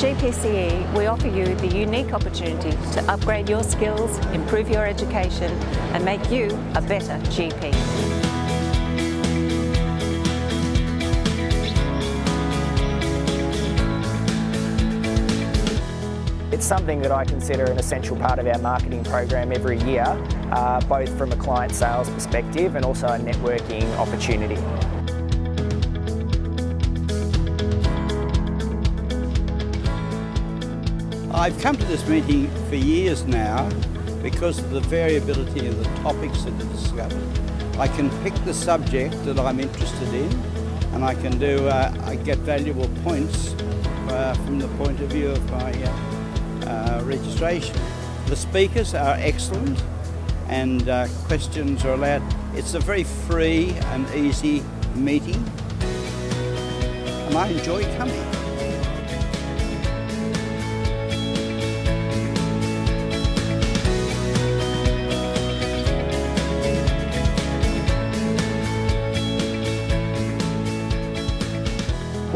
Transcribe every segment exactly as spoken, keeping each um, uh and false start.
G P C E, we offer you the unique opportunity to upgrade your skills, improve your education, and make you a better G P. It's something that I consider an essential part of our marketing program every year, uh, both from a client sales perspective and also a networking opportunity. I've come to this meeting for years now because of the variability of the topics that are discovered. I can pick the subject that I'm interested in, and I can do, uh, I get valuable points uh, from the point of view of my uh, Uh, registration. The speakers are excellent and uh, questions are allowed. It's a very free and easy meeting and I enjoy coming.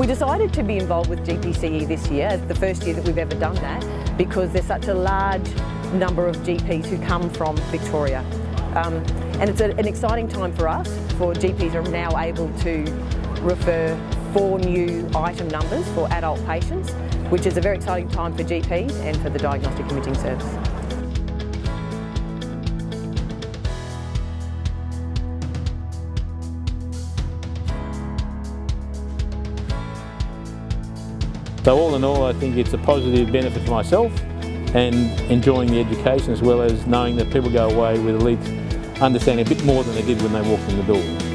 We decided to be involved with G P C E this year, as the first year that we've ever done that, because there's such a large number of G Ps who come from Victoria. Um, and it's a, an exciting time for us, for G Ps are now able to refer four new item numbers for adult patients, which is a very exciting time for G Ps and for the diagnostic imaging service. So all in all, I think it's a positive benefit for myself and enjoying the education, as well as knowing that people go away with at least understanding a bit more than they did when they walked in the door.